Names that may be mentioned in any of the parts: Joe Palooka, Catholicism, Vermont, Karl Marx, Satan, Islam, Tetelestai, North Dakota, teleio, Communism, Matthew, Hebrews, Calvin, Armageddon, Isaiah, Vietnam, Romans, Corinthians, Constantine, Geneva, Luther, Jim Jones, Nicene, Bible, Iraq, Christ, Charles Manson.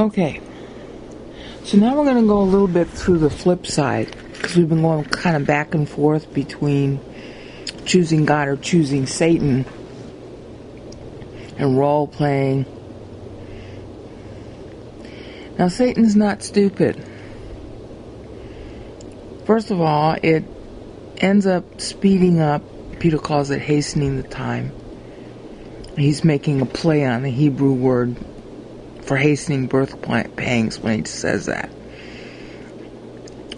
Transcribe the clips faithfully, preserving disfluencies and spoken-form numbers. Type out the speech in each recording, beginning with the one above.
Okay, so now we're going to go a little bit through the flip side, because we've been going kind of back and forth between choosing God or choosing Satan and role playing. Now, Satan's not stupid. First of all, it ends up speeding up. Peter calls it hastening the time. He's making a play on the Hebrew word for hastening birth pangs when he says that.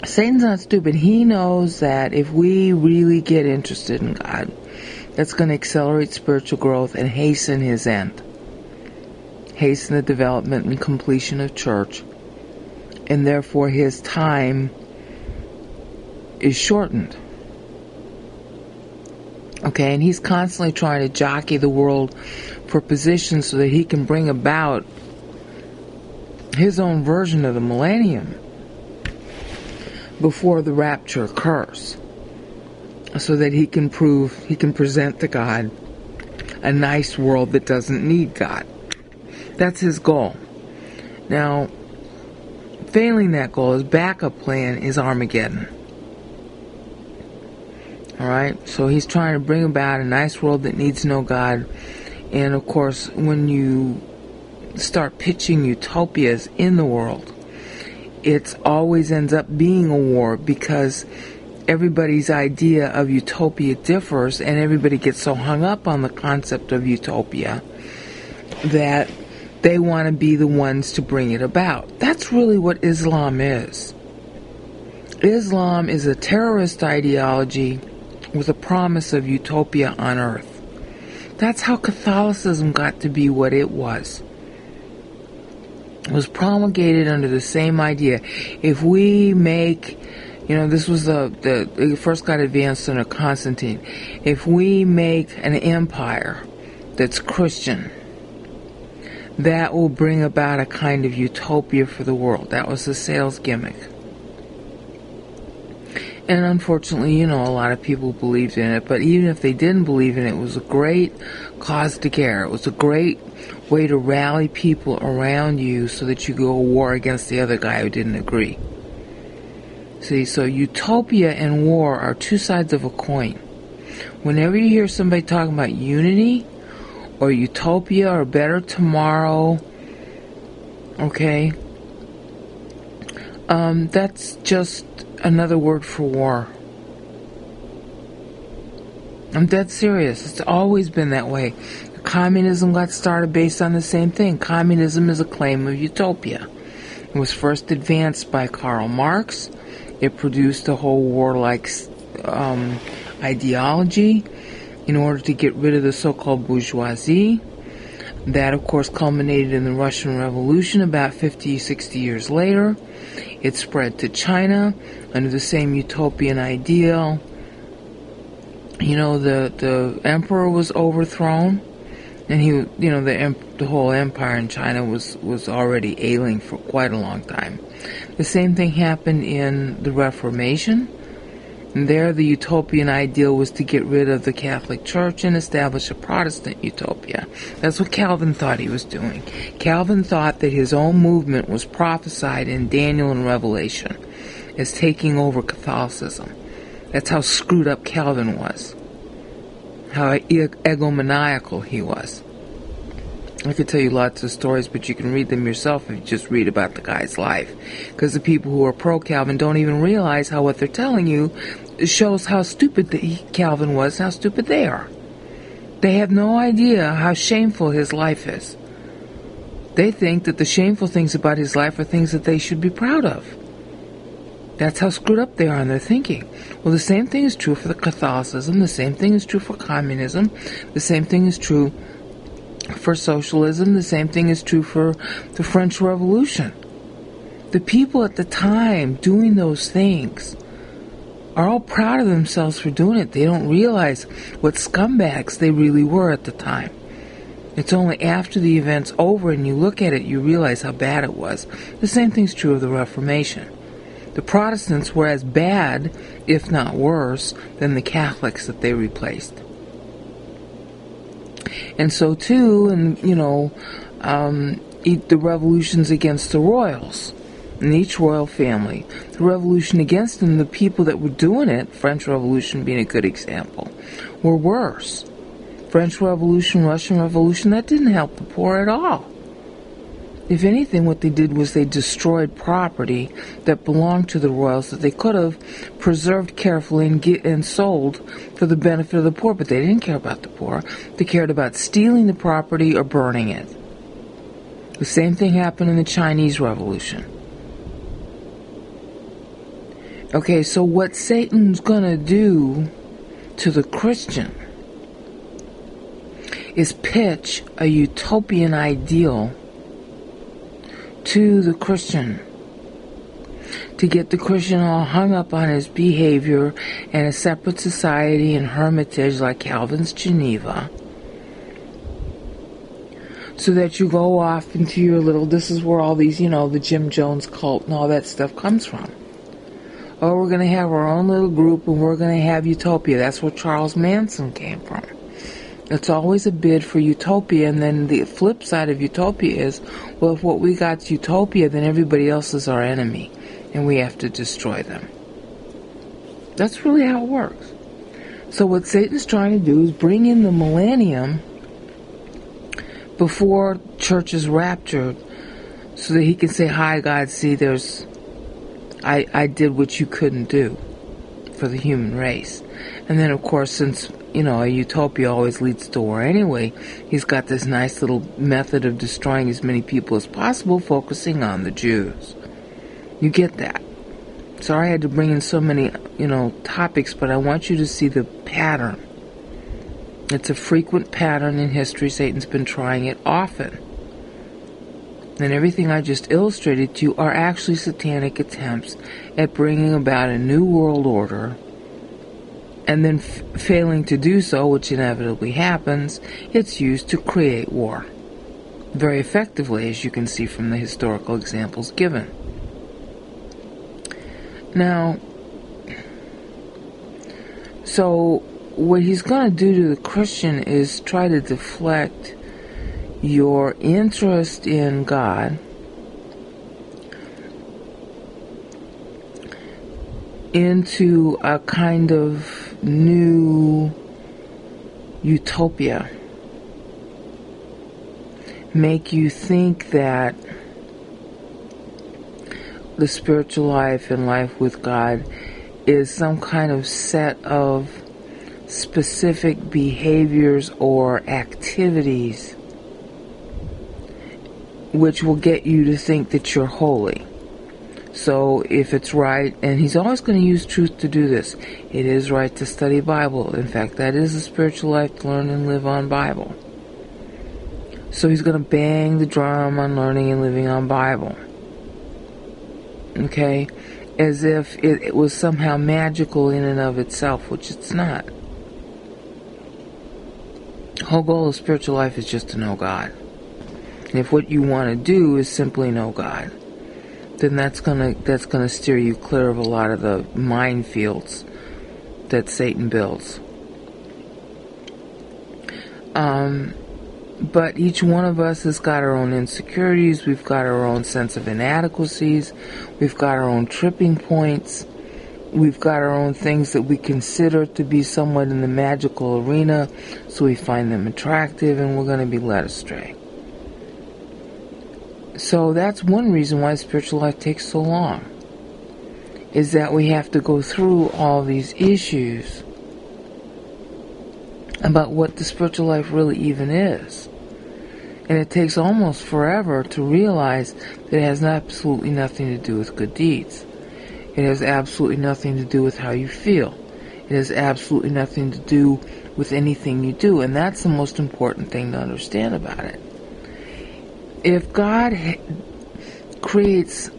Satan's not stupid. He knows that if we really get interested in God, that's going to accelerate spiritual growth and hasten his end. Hasten the development and completion of church. And therefore his time is shortened. Okay, and he's constantly trying to jockey the world for positions so that he can bring about his own version of the millennium before the rapture occurs, so that he can prove, he can present to God a nice world that doesn't need God. That's his goal. Now, failing that goal, his backup plan is Armageddon. Alright, so he's trying to bring about a nice world that needs no God. And of course, when you start pitching utopias in the world, it always ends up being a war, because everybody's idea of utopia differs, and everybody gets so hung up on the concept of utopia that they want to be the ones to bring it about. That's really what Islam is. Islam is a terrorist ideology with a promise of utopia on earth. That's how Catholicism got to be what it was. Was promulgated under the same idea. If we make, you know, this was the, the it first got advanced under Constantine. If we make an empire that's Christian, that will bring about a kind of utopia for the world. That was the sales gimmick. And unfortunately, you know, a lot of people believed in it, but even if they didn't believe in it, it was a great cause to care. It was a great way to rally people around you so that you go to war against the other guy who didn't agree. See, so utopia and war are two sides of a coin. Whenever you hear somebody talking about unity or utopia or better tomorrow, okay, um, that's just another word for war. I'm dead serious. It's always been that way. Communism got started based on the same thing. Communism is a claim of utopia. It was first advanced by Karl Marx. It produced a whole warlike um, ideology in order to get rid of the so-called bourgeoisie. That, of course, culminated in the Russian Revolution about fifty, sixty years later. It spread to China under the same utopian ideal. You know, the, the emperor was overthrown, and he, you know, the the whole empire in China was, was already ailing for quite a long time. The same thing happened in the Reformation. And there, the utopian ideal was to get rid of the Catholic Church and establish a Protestant utopia. That's what Calvin thought he was doing. Calvin thought that his own movement was prophesied in Daniel and Revelation as taking over Catholicism. That's how screwed up Calvin was. How egomaniacal he was. I could tell you lots of stories, but you can read them yourself if you just read about the guy's life. Because the people who are pro-Calvin don't even realize how what they're telling you shows how stupid the, he, Calvin was and how stupid they are. They have no idea how shameful his life is. They think that the shameful things about his life are things that they should be proud of. That's how screwed up they are in their thinking. Well, the same thing is true for the Catholicism. The same thing is true for communism. The same thing is true for socialism. The same thing is true for the French Revolution. The people at the time doing those things are all proud of themselves for doing it. They don't realize what scumbags they really were at the time. It's only after the event's over and you look at it, you realize how bad it was. The same thing's true of the Reformation. The Protestants were as bad, if not worse, than the Catholics that they replaced. And so too, and you know, um, the revolutions against the royals in each royal family. The revolution against them, the people that were doing it, French Revolution being a good example, were worse. French Revolution, Russian Revolution, that didn't help the poor at all. If anything, what they did was they destroyed property that belonged to the royals that they could have preserved carefully and get and sold for the benefit of the poor, but they didn't care about the poor. They cared about stealing the property or burning it. The same thing happened in the Chinese Revolution. Okay, so what Satan's going to do to the Christian is pitch a utopian ideal to the Christian to get the Christian all hung up on his behavior and a separate society and hermitage like Calvin's Geneva, so that you go off into your little, this is where all these, you know, the Jim Jones cult and all that stuff comes from. Oh, we're going to have our own little group and we're going to have utopia. That's where Charles Manson came from. It's always a bid for utopia, and then the flip side of utopia is, well, if what we got's utopia, then everybody else is our enemy, and we have to destroy them. That's really how it works. So what Satan's trying to do is bring in the millennium before church is raptured, so that he can say, hi, God, see, there's, I, I did what you couldn't do for the human race. And then, of course, since, you know, a utopia always leads to war anyway, he's got this nice little method of destroying as many people as possible, focusing on the Jews. You get that. Sorry I had to bring in so many, you know, topics, but I want you to see the pattern. It's a frequent pattern in history. Satan's been trying it often. And everything I just illustrated to you are actually satanic attempts at bringing about a new world order, and then f failing to do so, which inevitably happens, it's used to create war. Very effectively, as you can see from the historical examples given. Now, so what he's going to do to the Christian is try to deflect your interest in God into a kind of new utopia. Make you think that the spiritual life and life with God is some kind of set of specific behaviors or activities which will get you to think that you're holy. So if it's right, and he's always going to use truth to do this, it is right to study Bible. In fact, that is a spiritual life, to learn and live on Bible. So he's going to bang the drum on learning and living on Bible. Okay? As if it, it was somehow magical in and of itself, which it's not. The whole goal of spiritual life is just to know God. And if what you want to do is simply know God, then that's gonna that's gonna steer you clear of a lot of the minefields that Satan builds. Um, but each one of us has got our own insecurities. We've got our own sense of inadequacies. We've got our own tripping points. We've got our own things that we consider to be somewhat in the magical arena, so we find them attractive, and we're going to be led astray. So that's one reason why spiritual life takes so long, is that we have to go through all these issues about what the spiritual life really even is. And it takes almost forever to realize that it has absolutely nothing to do with good deeds. It has absolutely nothing to do with how you feel. It has absolutely nothing to do with anything you do. And that's the most important thing to understand about it. If God creates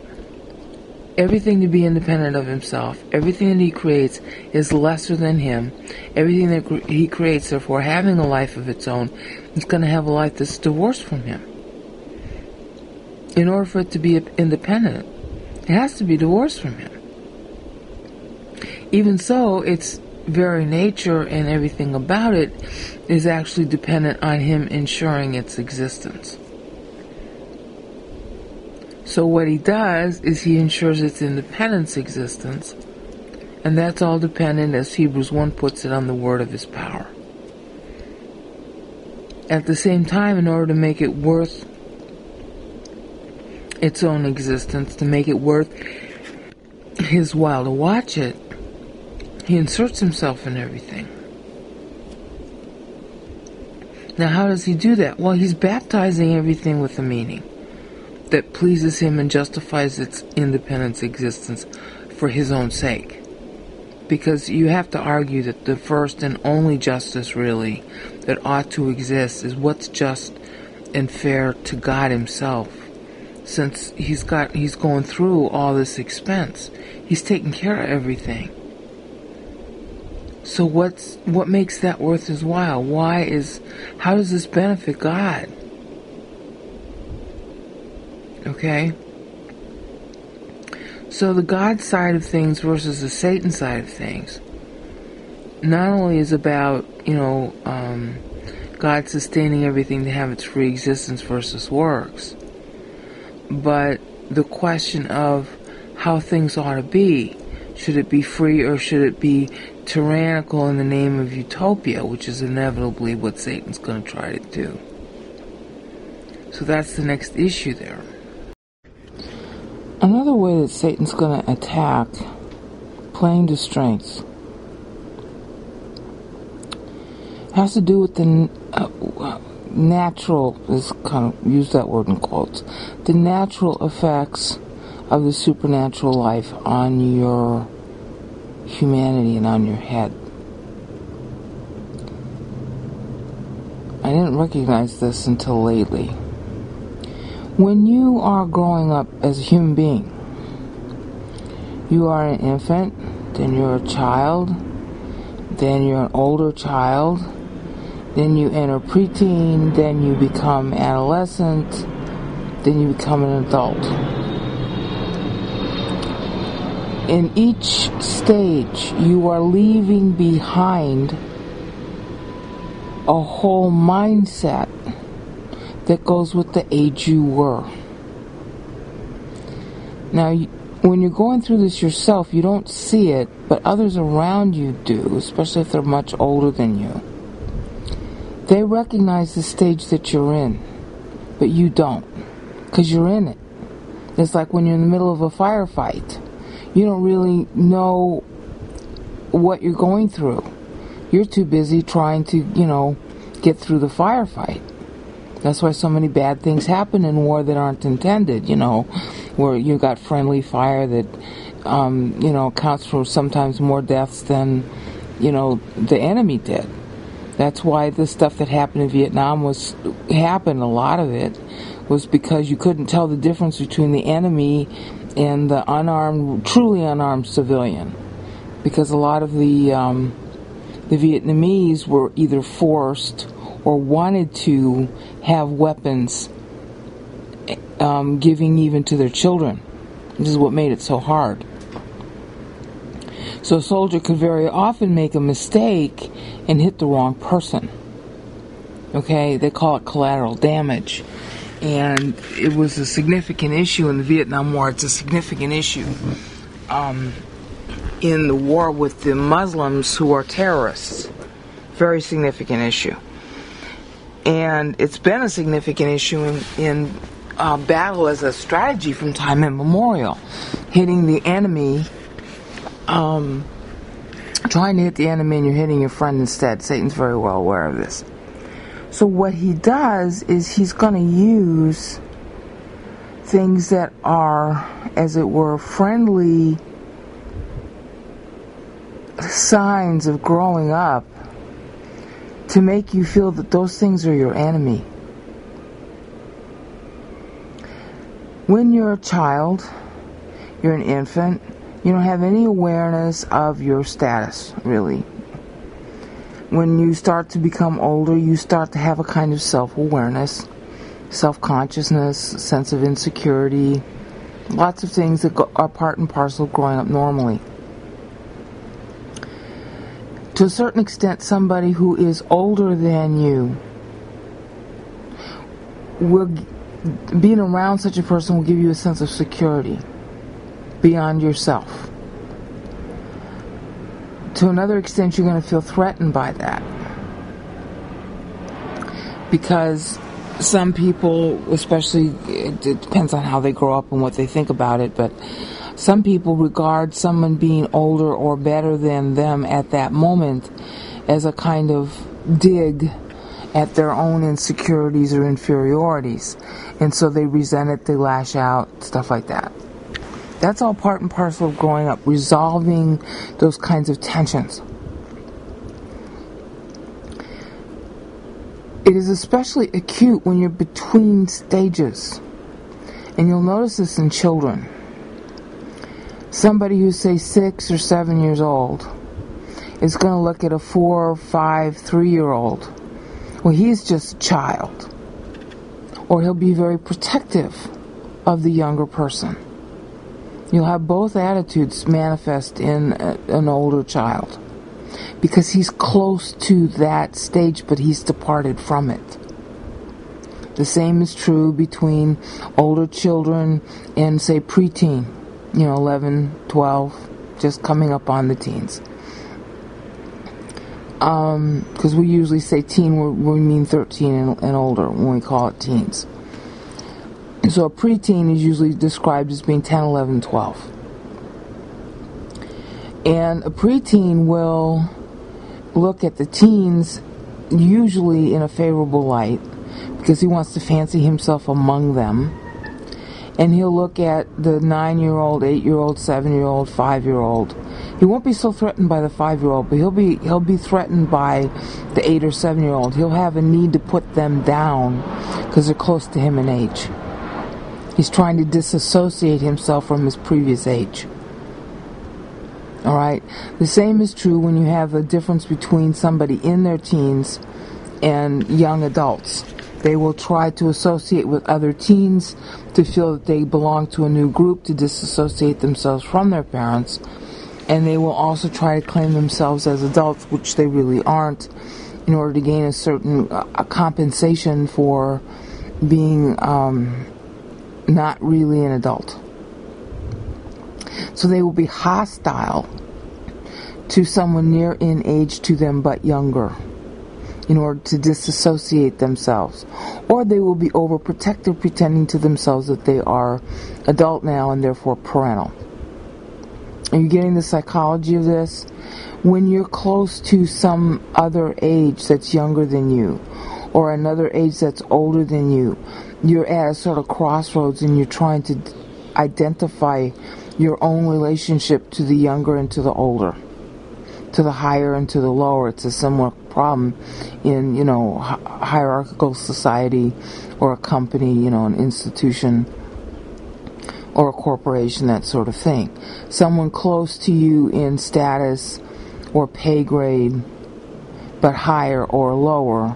everything to be independent of himself, everything that he creates is lesser than him, everything that he creates, therefore, having a life of its own, is going to have a life that's divorced from him. In order for it to be independent, it has to be divorced from him. Even so, its very nature and everything about it is actually dependent on him ensuring its existence. So what he does is he ensures its independent existence, and that's all dependent, as Hebrews one puts it, on the word of his power. At the same time, in order to make it worth its own existence, to make it worth his while to watch it, he inserts himself in everything. Now, how does he do that? Well, he's baptizing everything with a meaning that pleases him and justifies its independent existence for his own sake. Because you have to argue that the first and only justice, really, that ought to exist is what's just and fair to God himself. Since he's got, he's going through all this expense, he's taking care of everything. So what's what makes that worth his while? Why is how does this benefit God? Okay? So the God side of things versus the Satan side of things not only is about, you know, um, God sustaining everything to have its free existence versus works, but the question of how things ought to be. Should it be free, or should it be tyrannical in the name of utopia, which is inevitably what Satan's going to try to do? So that's the next issue there. Another way that Satan's going to attack, playing to strengths, has to do with the uh, natural, is kind of use that word in quotes, the natural effects of the supernatural life on your humanity and on your head. I didn't recognize this until lately. When you are growing up as a human being, you are an infant, then you're a child, then you're an older child, then you enter preteen, then you become adolescent, then you become an adult. In each stage, you are leaving behind a whole mindset that goes with the age you were. Now, when you're going through this yourself, you don't see it, but others around you do, especially if they're much older than you. They recognize the stage that you're in, but you don't, because you're in it. It's like when you're in the middle of a firefight. You don't really know what you're going through. You're too busy trying to, you know, get through the firefight. That's why so many bad things happen in war that aren't intended, you know, where you got friendly fire that, um, you know, accounts for sometimes more deaths than, you know, the enemy did. That's why the stuff that happened in Vietnam was, happened, a lot of it, was because you couldn't tell the difference between the enemy and the unarmed, truly unarmed civilian, because a lot of the um, the Vietnamese were either forced or wanted to have weapons, um, giving even to their children. This is what made it so hard. So a soldier could very often make a mistake and hit the wrong person. Okay, they call it collateral damage. And it was a significant issue in the Vietnam War. It's a significant issue um, in the war with the Muslims who are terrorists. Very significant issue. And it's been a significant issue in, in uh, battle as a strategy from time immemorial. Hitting the enemy, um, trying to hit the enemy, and you're hitting your friend instead. Satan's very well aware of this. So what he does is he's going to use things that are, as it were, friendly signs of growing up to make you feel that those things are your enemy. When you're a child, you're an infant, you don't have any awareness of your status, really. When you start to become older, you start to have a kind of self-awareness, self-consciousness, sense of insecurity, lots of things that go, are part and parcel of growing up normally. To a certain extent, somebody who is older than you will being around such a person will give you a sense of security beyond yourself. To another extent, you're going to feel threatened by that, because some people, especially, it, it depends on how they grow up and what they think about it, but some people regard someone being older or better than them at that moment as a kind of dig at their own insecurities or inferiorities. And so they resent it, they lash out, stuff like that. That's all part and parcel of growing up, resolving those kinds of tensions. It is especially acute when you're between stages. And you'll notice this in children. Somebody who's, say, six or seven years old is going to look at a four, five, three-year-old. Well, he's just a child. Or he'll be very protective of the younger person. You'll have both attitudes manifest in a, an older child, because he's close to that stage, but he's departed from it. The same is true between older children and, say, preteen, you know, eleven, twelve, just coming up on the teens. Um, because we usually say teen, we mean thirteen and, and older when we call it teens. So a preteen is usually described as being ten, eleven, twelve. And a preteen will look at the teens usually in a favorable light, because he wants to fancy himself among them. And he'll look at the nine-year-old, eight-year-old, seven-year-old, five-year-old. He won't be so threatened by the five-year-old, but he'll be he'll be threatened by the eight or seven-year-old. He'll have a need to put them down because they're close to him in age. He's trying to disassociate himself from his previous age. All right? The same is true when you have a difference between somebody in their teens and young adults. They will try to associate with other teens to feel that they belong to a new group, to disassociate themselves from their parents. And they will also try to claim themselves as adults, which they really aren't, in order to gain a certain uh, compensation for being um, not really an adult. So they will be hostile to someone near in age to them but younger, in order to disassociate themselves. Or they will be overprotective, pretending to themselves that they are adult now and therefore parental. Are you getting the psychology of this? When you're close to some other age that's younger than you, or another age that's older than you, you're at a sort of crossroads and you're trying to identify your own relationship to the younger and to the older, to the higher and to the lower. It's a similar problem in, you know, hierarchical society or a company, you know, an institution or a corporation, that sort of thing. Someone close to you in status or pay grade, but higher or lower,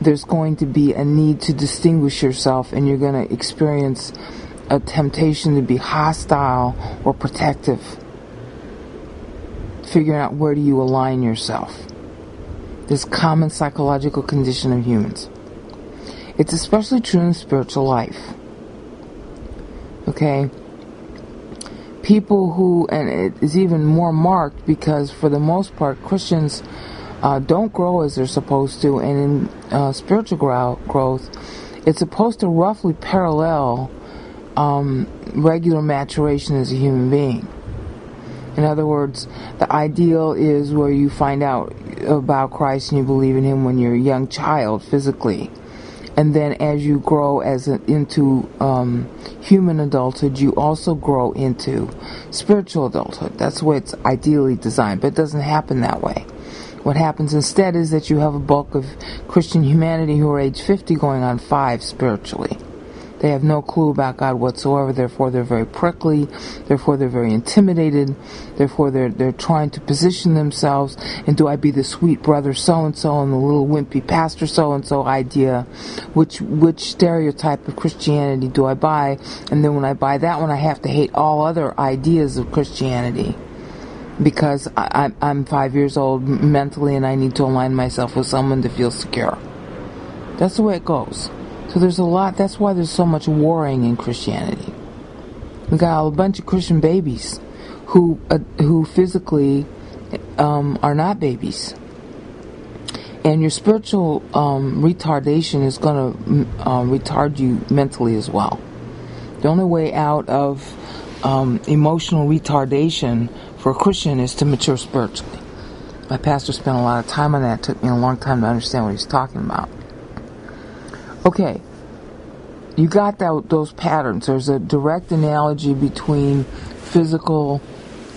there's going to be a need to distinguish yourself, and you're going to experience a temptation to be hostile or protective, figuring out where do you align yourself. This common psychological condition of humans. It's especially true in spiritual life. Okay? People who, and it is even more marked because for the most part Christians uh, don't grow as they're supposed to, and in uh, spiritual grow- growth it's supposed to roughly parallel Um, regular maturation as a human being. In other words, the ideal is where you find out about Christ and you believe in Him when you're a young child physically, and then as you grow as a, into um, human adulthood, you also grow into spiritual adulthood. That's the way it's ideally designed, but it doesn't happen that way. What happens instead is that you have a bulk of Christian humanity who are age fifty going on five spiritually. They have no clue about God whatsoever, therefore they're very prickly, therefore they're very intimidated, therefore they're they're trying to position themselves, and do I be the sweet brother so-and-so and the little wimpy pastor so-and-so idea? Which which stereotype of Christianity do I buy? And then when I buy that one, I have to hate all other ideas of Christianity, because I, I, I'm five years old mentally and I need to align myself with someone to feel secure. That's the way it goes. So there's a lot. That's why there's so much warring in Christianity. We got a bunch of Christian babies who uh, who physically um, are not babies. And your spiritual um, retardation is going to uh, retard you mentally as well. The only way out of um, emotional retardation for a Christian is to mature spiritually. My pastor spent a lot of time on that. It took me a long time to understand what he's talking about. Okay, you got that, those patterns. There's a direct analogy between physical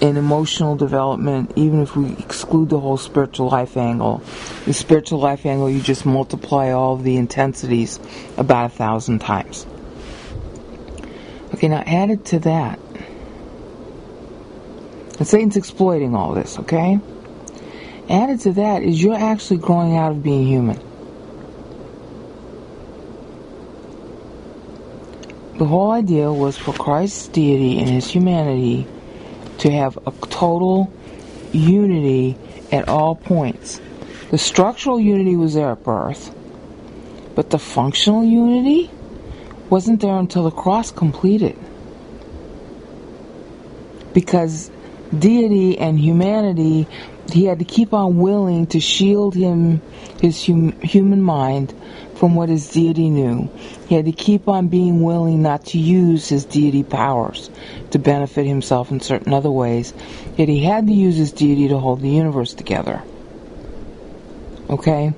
and emotional development, even if we exclude the whole spiritual life angle. The spiritual life angle, you just multiply all of the intensities about a thousand times. Okay, now added to that, and Satan's exploiting all this, okay? Added to that is you're actually growing out of being human. The whole idea was for Christ's deity and his humanity to have a total unity at all points. The structural unity was there at birth, but the functional unity wasn't there until the cross completed. Because deity and humanity, he had to keep on willing to shield him, his hum, human mind from what his deity knew. He had to keep on being willing not to use his deity powers to benefit himself in certain other ways, yet he had to use his deity to hold the universe together. Okay?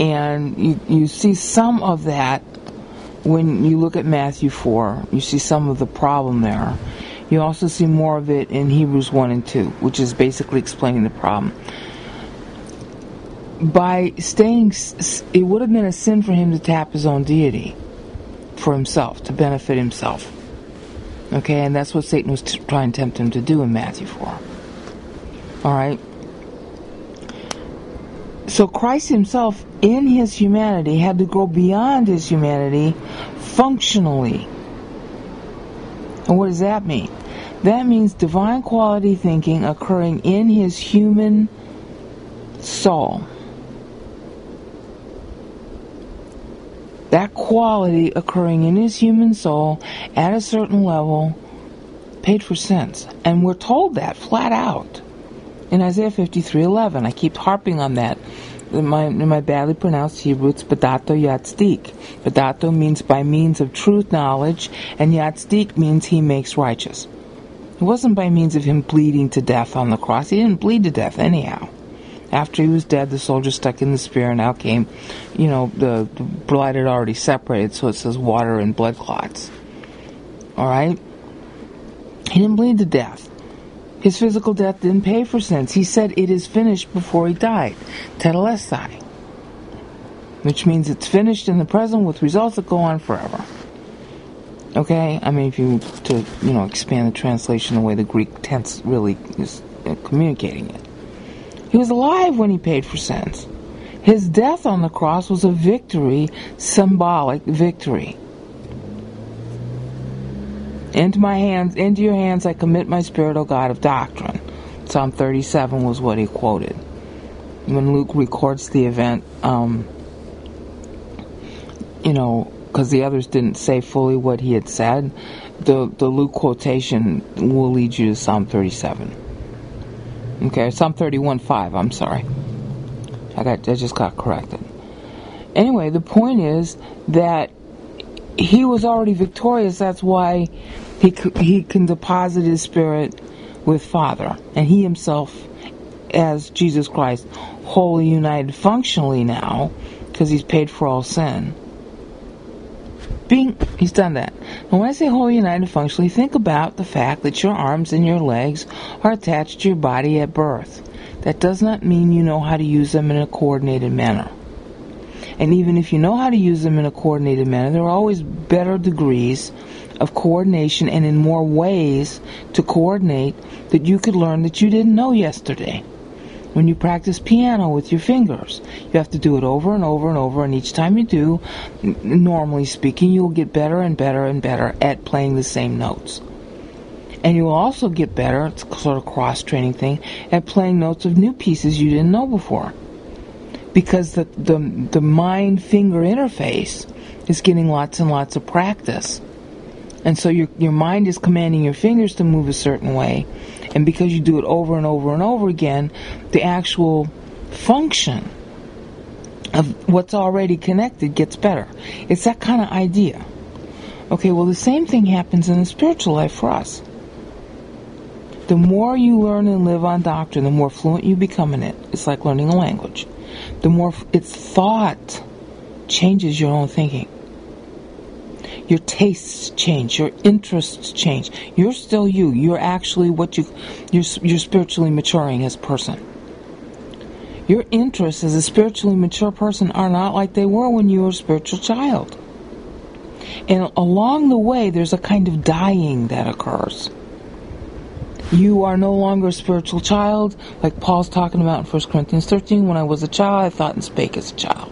And you, you see some of that when you look at Matthew four. You see some of the problem there. You also see more of it in Hebrews one and two, which is basically explaining the problem. By staying, it would have been a sin for him to tap his own deity for himself, to benefit himself. Okay, and that's what Satan was t- trying to tempt him to do in Matthew four. Alright? So Christ himself, in his humanity, had to grow beyond his humanity functionally. And what does that mean? That means divine quality thinking occurring in his human soul. That quality occurring in his human soul at a certain level paid for sins. And we're told that flat out in Isaiah fifty-three eleven. I keep harping on that. In my, in my badly pronounced Hebrew, it's Badato Yatzdek. Badato means by means of truth knowledge, and Yatzdek means he makes righteous. It wasn't by means of him bleeding to death on the cross. He didn't bleed to death anyhow. After he was dead, the soldier stuck in the spear, and out came, you know, the, the blood had already separated, so it says water and blood clots. Alright? He didn't bleed to death. His physical death didn't pay for sins. He said it is finished before he died. Tetelestai. Which means it's finished in the present with results that go on forever. Okay? I mean, if you to, you know, expand the translation the way the Greek tense really is communicating it. He was alive when he paid for sins. His death on the cross was a victory, symbolic victory. Into my hands, into your hands I commit my spirit, O God of doctrine. Psalm thirty-seven was what he quoted. When Luke records the event, um, you know, because the others didn't say fully what he had said, the, the Luke quotation will lead you to Psalm thirty-seven. Okay, Psalm thirty-one five, I'm sorry. I got, I just got corrected. Anyway, the point is that he was already victorious. That's why he he can deposit his spirit with Father, and he himself, as Jesus Christ, wholly united functionally now, because he's paid for all sin. Bing, he's done that. And when I say wholly united functionally, think about the fact that your arms and your legs are attached to your body at birth. That does not mean you know how to use them in a coordinated manner. And even if you know how to use them in a coordinated manner, there are always better degrees of coordination and in more ways to coordinate that you could learn that you didn't know yesterday. When you practice piano with your fingers, you have to do it over and over and over, and each time you do, n- normally speaking, you'll get better and better and better at playing the same notes. And you'll also get better, it's sort of cross-training thing, at playing notes of new pieces you didn't know before. because the, the, the mind-finger interface is getting lots and lots of practice. And so your your mind is commanding your fingers to move a certain way, and because you do it over and over and over again, the actual function of what's already connected gets better. It's that kind of idea. Okay, well, the same thing happens in the spiritual life for us. The more you learn and live on doctrine, the more fluent you become in it. It's like learning a language. The more it's thought changes your own thinking. Your tastes change. Your interests change. You're still you. You're actually what you... You're, you're spiritually maturing as a person. Your interests as a spiritually mature person are not like they were when you were a spiritual child. And along the way, there's a kind of dying that occurs. You are no longer a spiritual child, like Paul's talking about in First Corinthians thirteen. When I was a child, I thought and spake as a child.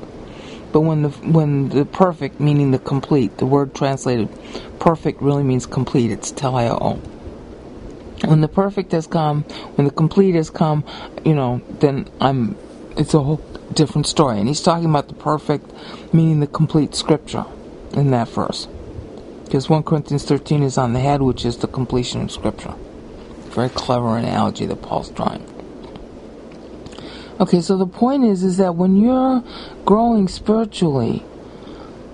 But when the when the perfect, meaning the complete, the word translated perfect really means complete. It's teleio. When the perfect has come, when the complete has come, you know, then I'm. It's a whole different story. And he's talking about the perfect, meaning the complete scripture, in that verse, because First Corinthians thirteen is on the head, which is the completion of scripture. Very clever analogy that Paul's drawing. Okay, so the point is, is that when you're growing spiritually,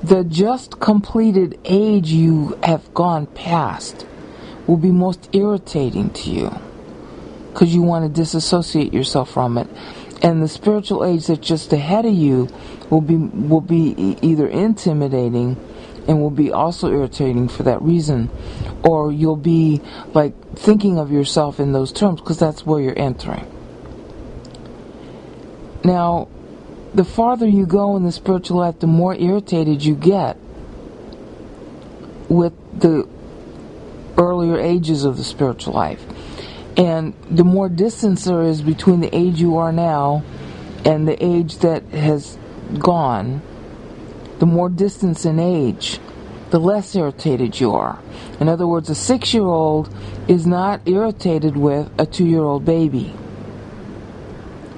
the just completed age you have gone past will be most irritating to you, because you want to disassociate yourself from it. And the spiritual age that's just ahead of you will be will be either intimidating and will be also irritating for that reason, or you'll be like thinking of yourself in those terms because that's where you're entering. Now, the farther you go in the spiritual life, the more irritated you get with the earlier ages of the spiritual life. And the more distance there is between the age you are now and the age that has gone, the more distance in age, the less irritated you are. In other words, a six-year-old is not irritated with a two-year-old baby.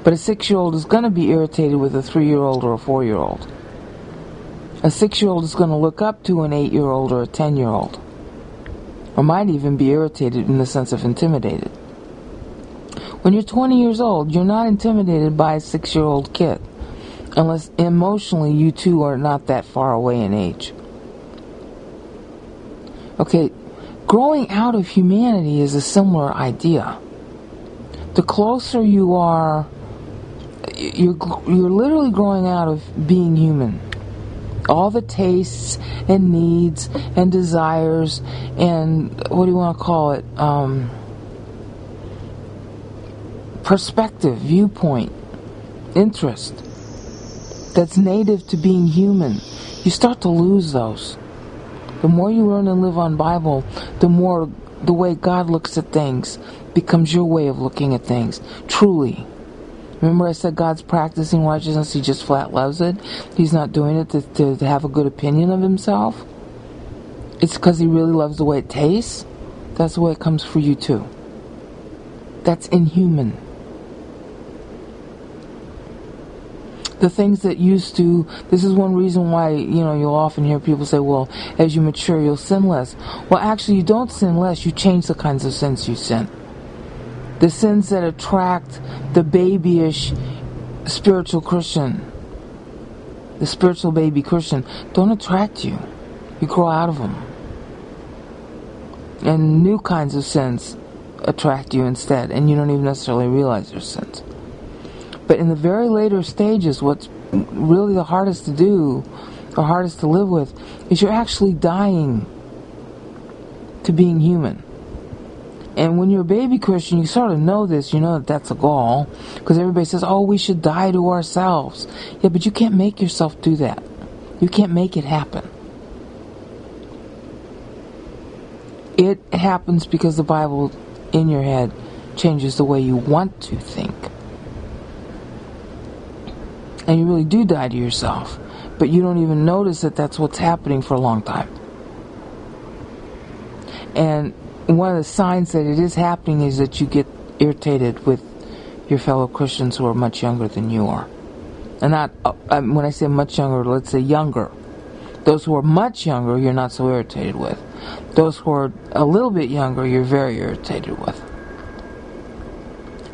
But a six-year-old is going to be irritated with a three-year-old or a four-year-old. A six-year-old is going to look up to an eight-year-old or a ten-year-old. Or might even be irritated in the sense of intimidated. When you're twenty years old, you're not intimidated by a six-year-old kid. Unless emotionally you two are not that far away in age. Okay, growing out of humanity is a similar idea. The closer you are, you're, you're literally growing out of being human. All the tastes and needs and desires and, what do you want to call it, um, perspective, viewpoint, interest that's native to being human, you start to lose those. The more you learn and live on Bible, the more the way God looks at things becomes your way of looking at things, truly. Remember I said God's practicing righteousness, he just flat loves it. He's not doing it to, to, to have a good opinion of himself. It's because he really loves the way it tastes. That's the way it comes for you too. That's inhuman. The things that used to, this is one reason why, you know, you'll often hear people say, well, as you mature, you'll sin less. Well, actually, you don't sin less. You change the kinds of sins you sin. The sins that attract the babyish spiritual Christian, the spiritual baby Christian, don't attract you. You grow out of them. And new kinds of sins attract you instead, and you don't even necessarily realize they're sins. But in the very later stages, what's really the hardest to do, or hardest to live with, is you're actually dying to being human. And when you're a baby Christian, you sort of know this, you know that that's a goal, because everybody says, oh, we should die to ourselves. Yeah, but you can't make yourself do that. You can't make it happen. It happens because the Bible in your head changes the way you want to think. And you really do die to yourself, but you don't even notice that that's what's happening for a long time. And one of the signs that it is happening is that you get irritated with your fellow Christians who are much younger than you are. and not, uh, when I say much younger, let's say younger. Those who are much younger, you're not so irritated with. Those who are a little bit younger, you're very irritated with.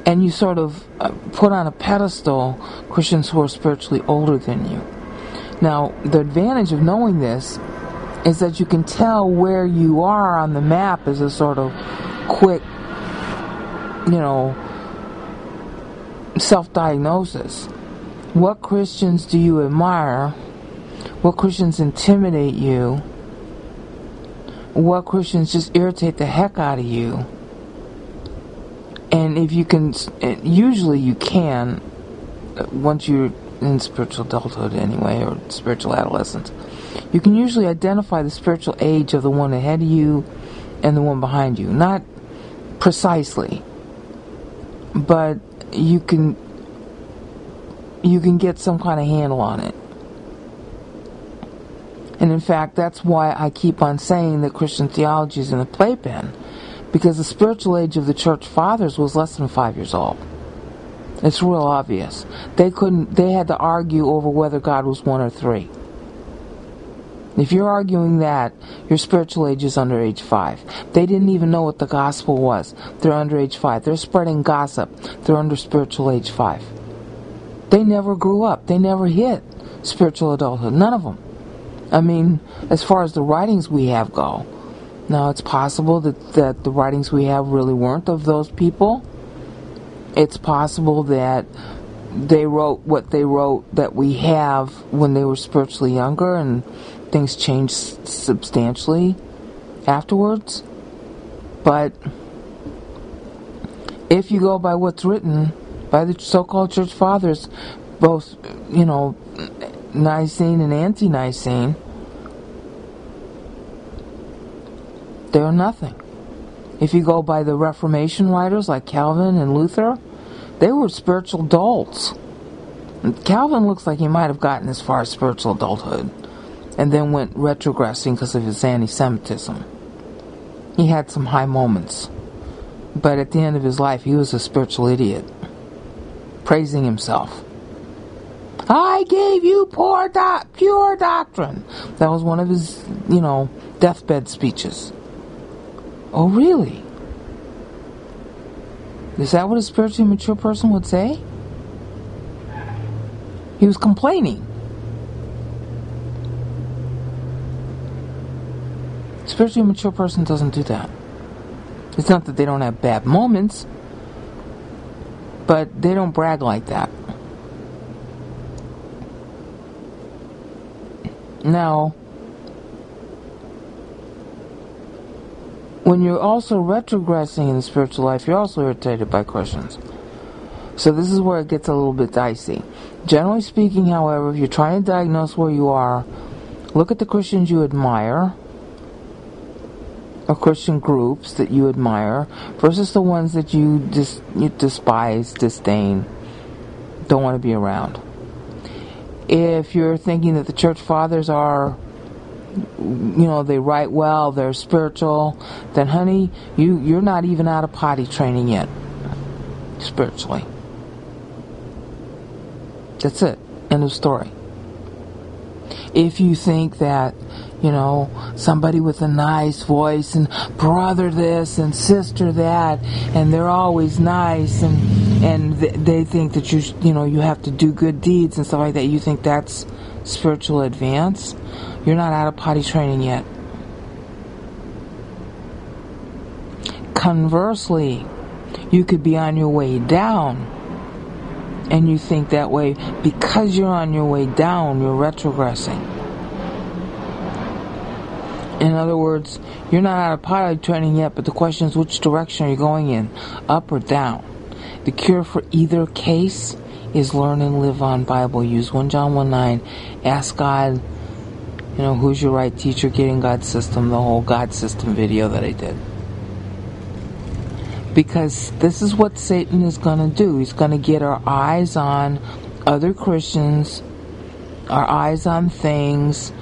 And you sort of put on a pedestal Christians who are spiritually older than you. Now, the advantage of knowing this is that you can tell where you are on the map as a sort of quick, you know, self-diagnosis. What Christians do you admire? What Christians intimidate you? What Christians just irritate the heck out of you? And if you can, usually you can, once you're in spiritual adulthood anyway, or spiritual adolescence, you can usually identify the spiritual age of the one ahead of you and the one behind you. Not precisely, but you can you can get some kind of handle on it. And in fact, that's why I keep on saying that Christian theology is in the playpen, because the spiritual age of the church fathers was less than five years old. It's real obvious. They couldn't. They had to argue over whether God was one or three. If you're arguing that, your spiritual age is under age five. They didn't even know what the gospel was. They're under age five. They're spreading gossip. They're under spiritual age five. They never grew up. They never hit spiritual adulthood. None of them. I mean, as far as the writings we have go, now it's possible that, that the writings we have really weren't of those people. It's possible that they wrote what they wrote that we have when they were spiritually younger, and things changed substantially afterwards. But if you go by what's written by the so-called church fathers, both, you know, Nicene and anti-Nicene, they are nothing. If you go by the Reformation writers like Calvin and Luther, they were spiritual adults. Calvin looks like he might have gotten as far as spiritual adulthood and then went retrogressing because of his anti-Semitism. He had some high moments, but at the end of his life he was a spiritual idiot, praising himself. I gave you poor doc- pure doctrine. That was one of his, you know, deathbed speeches. Oh, really? Is that what a spiritually mature person would say? He was complaining. A spiritually mature person doesn't do that. It's not that they don't have bad moments, but they don't brag like that. Now, when you're also retrogressing in the spiritual life, you're also irritated by Christians. So this is where it gets a little bit dicey. Generally speaking, however, if you're trying to diagnose where you are, look at the Christians you admire, or Christian groups that you admire, versus the ones that you, dis- you despise, disdain, don't want to be around. If you're thinking that the church fathers are, you know, they write well, they're spiritual, then honey, you, you're not even out of potty training yet, spiritually. That's it. End of story. If you think that, you know, somebody with a nice voice and brother this and sister that, and they're always nice, and and th- they think that you, you know, you have to do good deeds and stuff like that, you think that's spiritual advance, you're not out of potty training yet. Conversely, you could be on your way down, and you think that way because you're on your way down, you're retrogressing. In other words, you're not out of potty training yet, but the question is, which direction are you going in, up or down? The cure for either case is learn and live on Bible. Use First John one nine. Ask God, you know, who's your right teacher? Get in God's system, the whole God system video that I did. Because this is what Satan is going to do. He's going to get our eyes on other Christians, our eyes on things,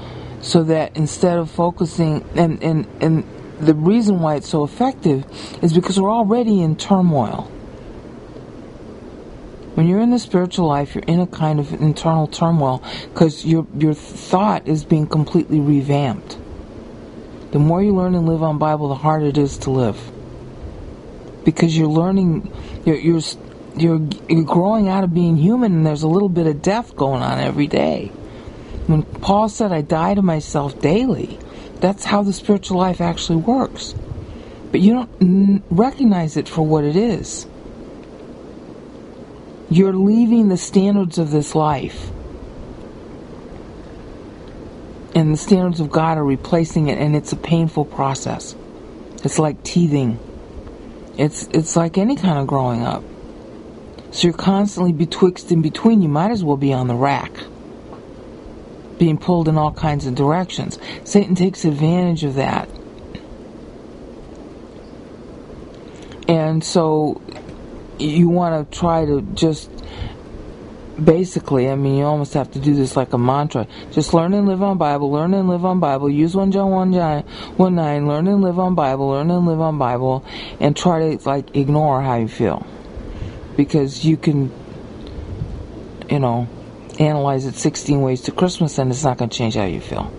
so that instead of focusing, and, and, and the reason why it's so effective is because we're already in turmoil. When you're in the spiritual life, you're in a kind of internal turmoil because your your thought is being completely revamped. The more you learn and live on Bible, the harder it is to live. Because you're learning, you're you're you're, you're growing out of being human, and there's a little bit of death going on every day. When Paul said, "I die to myself daily," that's how the spiritual life actually works. But you don't n- recognize it for what it is. You're leaving the standards of this life. And the standards of God are replacing it, and it's a painful process. It's like teething. It's it's like any kind of growing up. So you're constantly betwixt and between. You might as well be on the rack, being pulled in all kinds of directions. Satan takes advantage of that. And so you want to try to just basically, I mean, you almost have to do this like a mantra. Just learn and live on Bible, learn and live on Bible, use First John one nine, learn and live on Bible, learn and live on Bible, and try to like ignore how you feel. Because you can, you know, analyze it sixteen ways to Christmas and it's not going to change how you feel.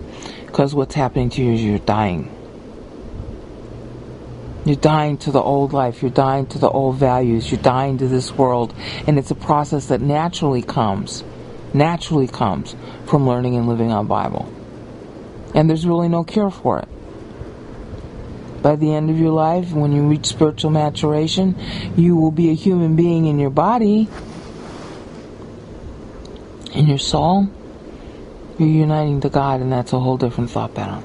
Because what's happening to you is you're dying. You're dying to the old life, you're dying to the old values, you're dying to this world, and it's a process that naturally comes, naturally comes from learning and living on Bible. And there's really no cure for it. By the end of your life, when you reach spiritual maturation, you will be a human being in your body, in your soul, you're uniting to God, and that's a whole different thought pattern.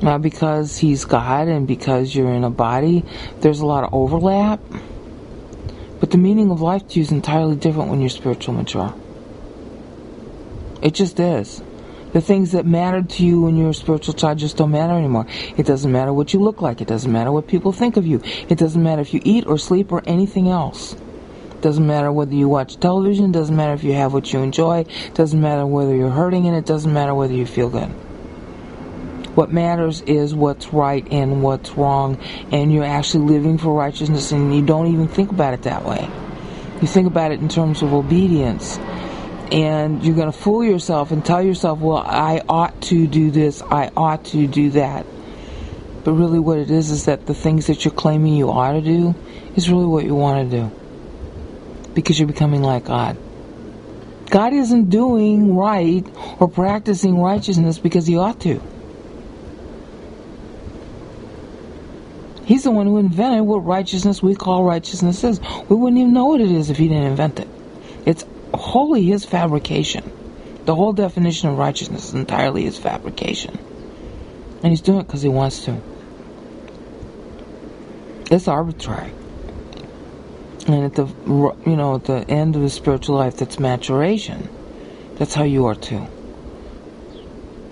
Now, because He's God and because you're in a body, there's a lot of overlap. But the meaning of life to you is entirely different when you're spiritual mature. It just is. The things that mattered to you when you were a spiritual child just don't matter anymore. It doesn't matter what you look like. It doesn't matter what people think of you. It doesn't matter if you eat or sleep or anything else. It doesn't matter whether you watch television. It doesn't matter if you have what you enjoy. It doesn't matter whether you're hurting, and it doesn't matter whether you feel good. What matters is what's right and what's wrong, and you're actually living for righteousness, and you don't even think about it that way. You think about it in terms of obedience, and you're going to fool yourself and tell yourself, well, I ought to do this, I ought to do that. But really what it is is that the things that you're claiming you ought to do is really what you want to do, because you're becoming like God. God isn't doing right or practicing righteousness because He ought to. He's the one who invented what righteousness we call righteousness is. We wouldn't even know what it is if He didn't invent it. It's wholly His fabrication. The whole definition of righteousness is entirely His fabrication. And He's doing it because He wants to. It's arbitrary. And at the, you know, at the end of the spiritual life, that's maturation. That's how you are too.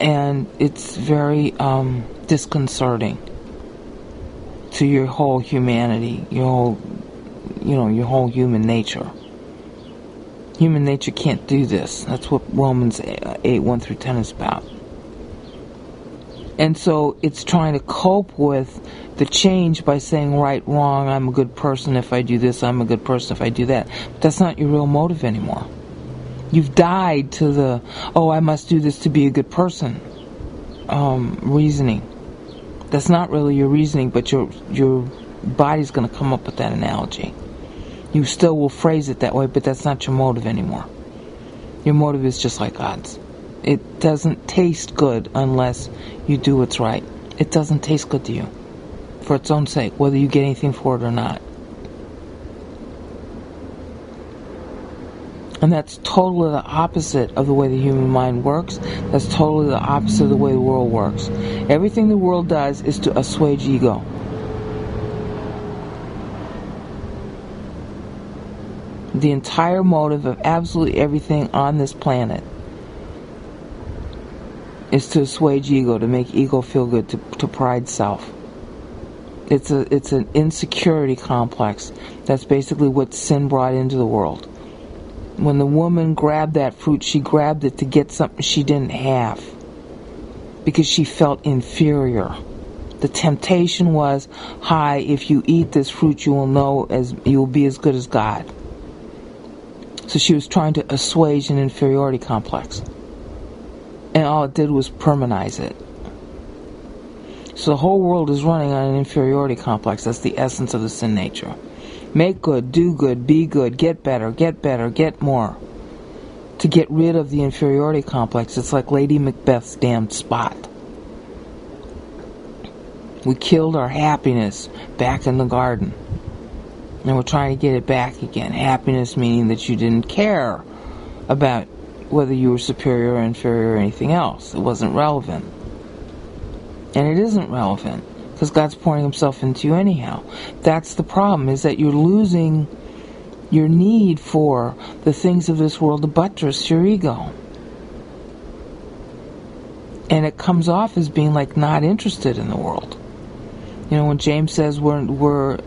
And it's very um, disconcerting to your whole humanity, your whole, you know, your whole human nature. Human nature can't do this. That's what Romans eight, one through ten is about. And so it's trying to cope with the change by saying right, wrong, I'm a good person if I do this, I'm a good person if I do that. But that's not your real motive anymore. You've died to the, oh, I must do this to be a good person, um, reasoning. That's not really your reasoning, but your your body's going to come up with that analogy. You still will phrase it that way, but that's not your motive anymore. Your motive is just like God's. It doesn't taste good unless you do what's right. It doesn't taste good to you, for its own sake, whether you get anything for it or not. And that's totally the opposite of the way the human mind works. That's totally the opposite of the way the world works. Everything the world does is to assuage ego. The entire motive of absolutely everything on this planet is to assuage ego, to make ego feel good, to, to pride self. It's a, it's an insecurity complex. That's basically what sin brought into the world. When the woman grabbed that fruit, she grabbed it to get something she didn't have because she felt inferior. The temptation was, hi, if you eat this fruit, you will know as you will be as good as God. So she was trying to assuage an inferiority complex. And all it did was permanize it. So the whole world is running on an inferiority complex. That's the essence of the sin nature. Make good, do good, be good, get better, get better, get more. To get rid of the inferiority complex, it's like Lady Macbeth's damned spot. We killed our happiness back in the garden. And we're trying to get it back again. Happiness meaning that you didn't care about whether you were superior or inferior or anything else. It wasn't relevant. And it isn't relevant, because God's pouring himself into you anyhow. That's the problem, is that you're losing your need for the things of this world to buttress your ego. And it comes off as being like not interested in the world. You know, when James says we're, we're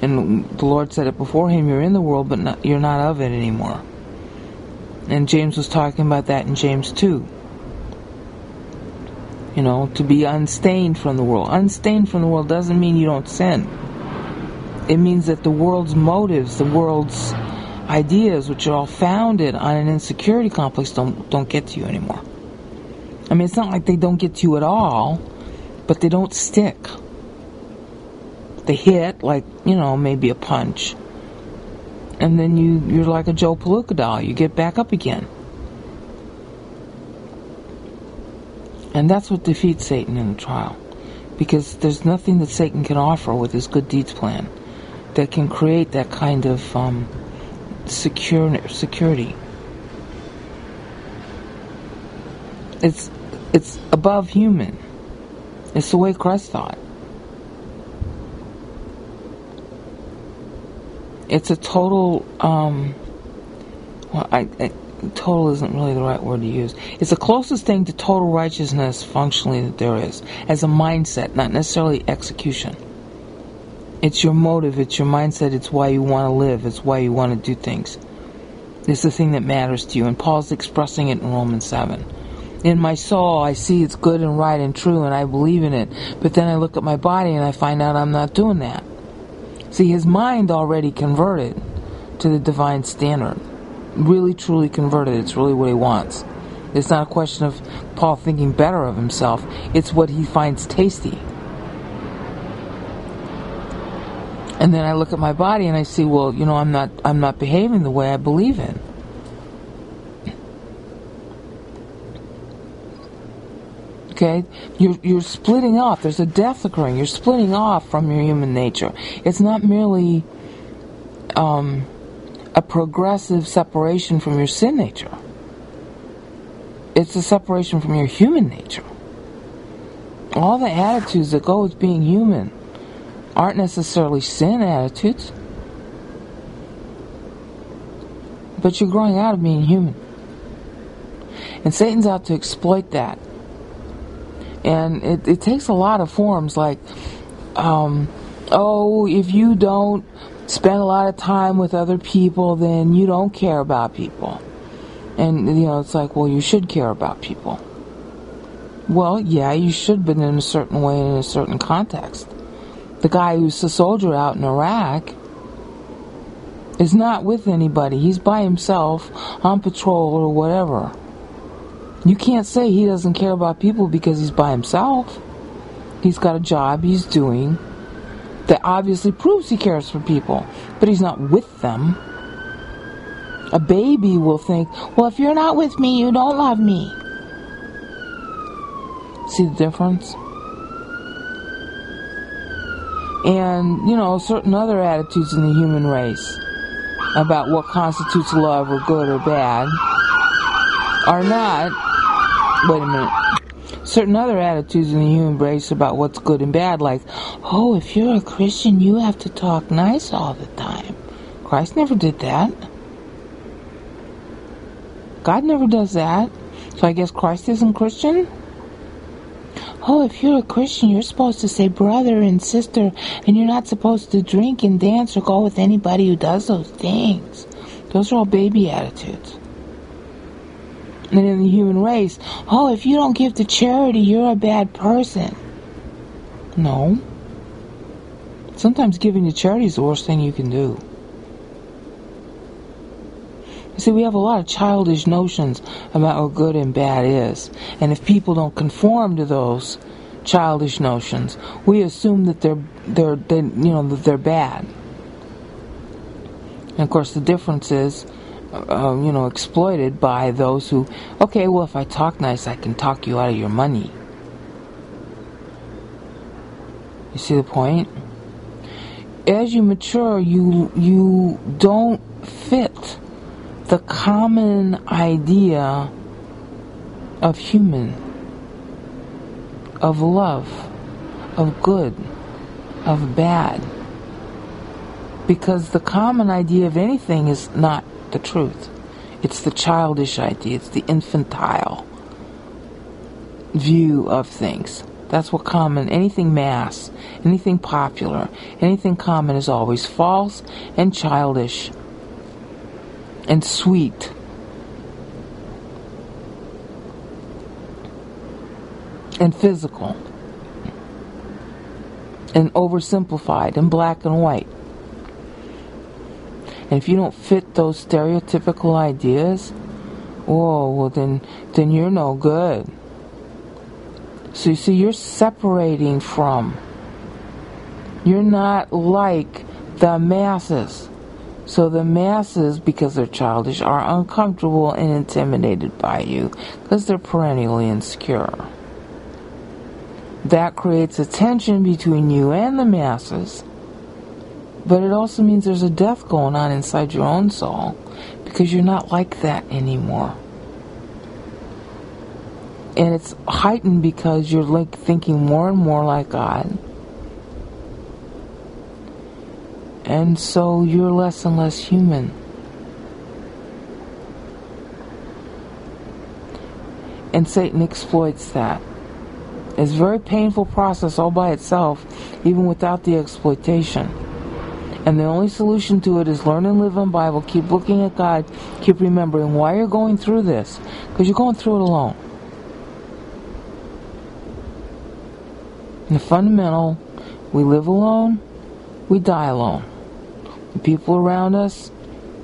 and the Lord said it before him, you're in the world, but not, you're not of it anymore. And James was talking about that in James two. You know, to be unstained from the world. Unstained from the world doesn't mean you don't sin. It means that the world's motives, the world's ideas, which are all founded on an insecurity complex, don't don't get to you anymore. I mean, it's not like they don't get to you at all, but they don't stick. They hit, like, you know, maybe a punch. And then you, you're like a Joe Palooka doll. You get back up again. And that's what defeats Satan in the trial. Because there's nothing that Satan can offer with his good deeds plan that can create that kind of um, secure, security. It's it's above human. It's the way Christ thought. It's a total... Um, well, I... I total isn't really the right word to use. It's the closest thing to total righteousness functionally that there is, as a mindset, not necessarily execution. It's your motive, it's your mindset, it's why you want to live, it's why you want to do things. It's the thing that matters to you, and Paul's expressing it in Romans seven. In my soul I see it's good and right and true, and I believe in it, but then I look at my body and I find out I'm not doing that. See, his mind already converted to the divine standard. Really truly converted. It's really what he wants. It's not a question of Paul thinking better of himself. It's what he finds tasty. And then I look at my body and I see, well, you know, I'm not I'm not behaving the way I believe in. Okay? You're you're splitting off. There's a death occurring. You're splitting off from your human nature. It's not merely um a progressive separation from your sin nature. It's a separation from your human nature. All the attitudes that go with being human aren't necessarily sin attitudes, but you're growing out of being human. And Satan's out to exploit that. And it, it takes a lot of forms, like, um, oh, if you don't spend a lot of time with other people, then you don't care about people. And, you know, it's like, well, you should care about people. Well, yeah, you should, but in a certain way and in a certain context. The guy who's a soldier out in Iraq is not with anybody. He's by himself on patrol or whatever. You can't say he doesn't care about people because he's by himself. He's got a job he's doing that obviously proves he cares for people, but he's not with them. A baby will think, well, if you're not with me, you don't love me. See the difference? And, you know, certain other attitudes in the human race about what constitutes love or good or bad are not... Wait a minute. Certain other attitudes in the human race about what's good and bad, like, oh, if you're a Christian, you have to talk nice all the time. Christ never did that. God never does that. So I guess Christ isn't Christian? Oh, if you're a Christian, you're supposed to say brother and sister, and you're not supposed to drink and dance or go with anybody who does those things. Those are all baby attitudes. And in the human race, oh, if you don't give to charity, you're a bad person. No. Sometimes giving to charity is the worst thing you can do. You see, we have a lot of childish notions about what good and bad is. And if people don't conform to those childish notions, we assume that they're, they're they, you know, that they're bad. And of course, the difference is, uh, you know, exploited by those who, okay, well, if I talk nice, I can talk you out of your money. You see the point? As you mature, you you don't fit the common idea of human, of love, of good, of bad. Because the common idea of anything is not the truth. It's the childish idea. It's the infantile view of things. That's what common, anything mass, anything popular, anything common is always false and childish and sweet. And physical. And oversimplified and black and white. And if you don't fit those stereotypical ideas, whoa, well then, then you're no good. So you see, you're separating from. You're not like the masses. So the masses, because they're childish, are uncomfortable and intimidated by you because they're perennially insecure. That creates a tension between you and the masses. But it also means there's a death going on inside your own soul because you're not like that anymore. And it's heightened because you're like thinking more and more like God. And so you're less and less human. And Satan exploits that. It's a very painful process all by itself, even without the exploitation. And the only solution to it is learn and live on Bible. Keep looking at God. Keep remembering why you're going through this. Because you're going through it alone. In the fundamental, we live alone, we die alone. The people around us,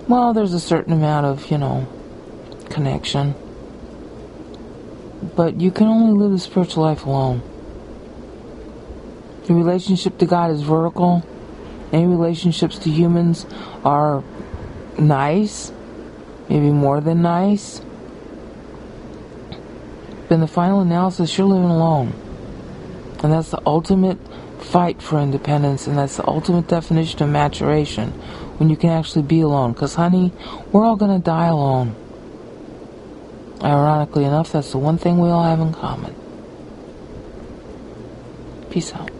well, there's a certain amount of, you know, connection. But you can only live the spiritual life alone. Your relationship to God is vertical. Any relationships to humans are nice, maybe more than nice. But in the final analysis, you're living alone. And that's the ultimate fight for independence, and that's the ultimate definition of maturation, when you can actually be alone. Because, honey, we're all going to die alone. Ironically enough, that's the one thing we all have in common. Peace out.